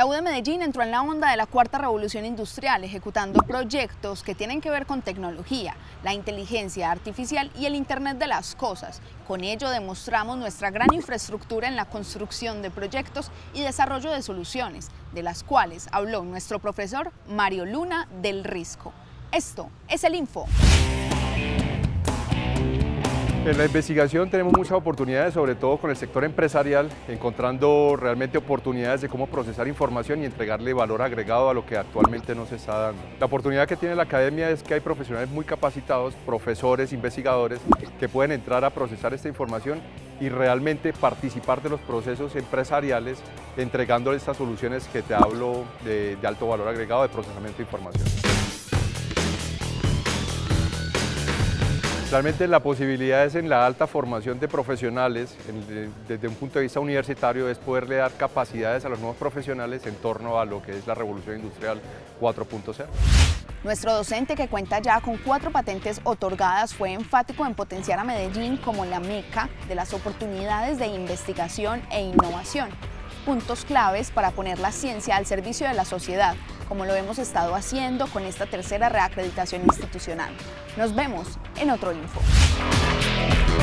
La U de Medellín entró en la onda de la cuarta revolución industrial, ejecutando proyectos que tienen que ver con tecnología, la inteligencia artificial y el Internet de las cosas. Con ello demostramos nuestra gran infraestructura en la construcción de proyectos y desarrollo de soluciones, de las cuales habló nuestro profesor Mario Luna del Risco. Esto es El Info. En la investigación tenemos muchas oportunidades, sobre todo con el sector empresarial, encontrando realmente oportunidades de cómo procesar información y entregarle valor agregado a lo que actualmente no se está dando. La oportunidad que tiene la academia es que hay profesionales muy capacitados, profesores, investigadores, que pueden entrar a procesar esta información y realmente participar de los procesos empresariales, entregando estas soluciones que te hablo de alto valor agregado de procesamiento de información. Realmente la posibilidad es en la alta formación de profesionales, desde un punto de vista universitario, es poderle dar capacidades a los nuevos profesionales en torno a lo que es la revolución industrial 4.0. Nuestro docente, que cuenta ya con 4 patentes otorgadas, fue enfático en potenciar a Medellín como la meca de las oportunidades de investigación e innovación. Puntos claves para poner la ciencia al servicio de la sociedad, como lo hemos estado haciendo con esta tercera reacreditación institucional. Nos vemos en otro Info.